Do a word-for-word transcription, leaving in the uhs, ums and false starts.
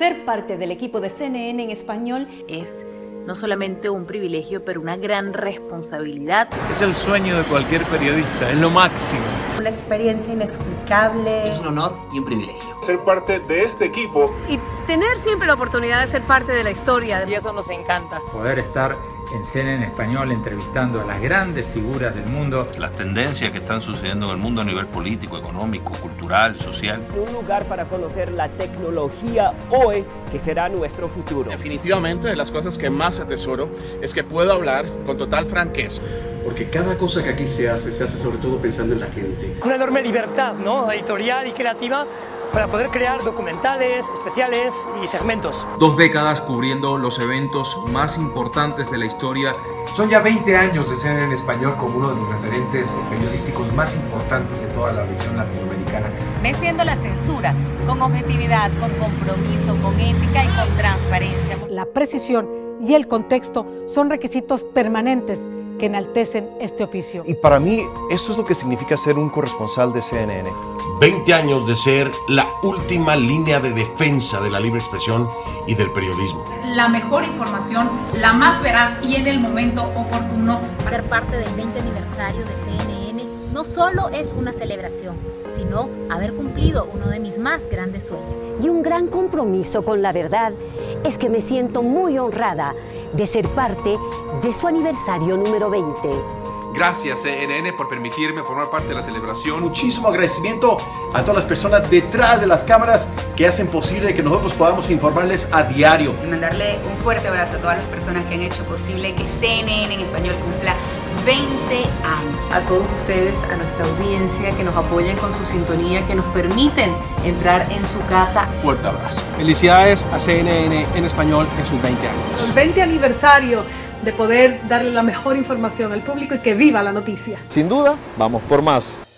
Ser parte del equipo de C N N en Español es no solamente un privilegio, pero una gran responsabilidad. Es el sueño de cualquier periodista, es lo máximo. Una experiencia inexplicable. Es un honor y un privilegio. Ser parte de este equipo. Y tener siempre la oportunidad de ser parte de la historia. Y eso nos encanta. Poder estar en C N N en Español entrevistando a las grandes figuras del mundo. Las tendencias que están sucediendo en el mundo a nivel político, económico, cultural, social. Un lugar para conocer la tecnología hoy que será nuestro futuro. Definitivamente, de las cosas que más atesoro es que puedo hablar con total franqueza. Porque cada cosa que aquí se hace, se hace sobre todo pensando en la gente. Una enorme libertad, ¿no? Editorial y creativa, para poder crear documentales, especiales y segmentos. Dos décadas cubriendo los eventos más importantes de la historia. Son ya veinte años de C N N en Español como uno de los referentes periodísticos más importantes de toda la región latinoamericana. Venciendo la censura, con objetividad, con compromiso, con ética y con transparencia. La precisión y el contexto son requisitos permanentes que enaltecen este oficio. Y para mí, eso es lo que significa ser un corresponsal de C N N. veinte años de ser la última línea de defensa de la libre expresión y del periodismo. La mejor información, la más veraz y en el momento oportuno. Ser parte del veinte aniversario de C N N no solo es una celebración, sino haber cumplido uno de mis más grandes sueños. Y un gran compromiso con la verdad es que me siento muy honrada de ser parte de su aniversario número veinte. Gracias C N N por permitirme formar parte de la celebración. Muchísimo agradecimiento a todas las personas detrás de las cámaras que hacen posible que nosotros podamos informarles a diario. Y mandarle un fuerte abrazo a todas las personas que han hecho posible que C N N en Español cumpla veinte años. A todos ustedes, a nuestra audiencia, que nos apoyen con su sintonía, que nos permiten entrar en su casa. Fuerte abrazo. Felicidades a C N N en Español en sus veinte años. El veinte aniversario de poder darle la mejor información al público y que viva la noticia. Sin duda, vamos por más.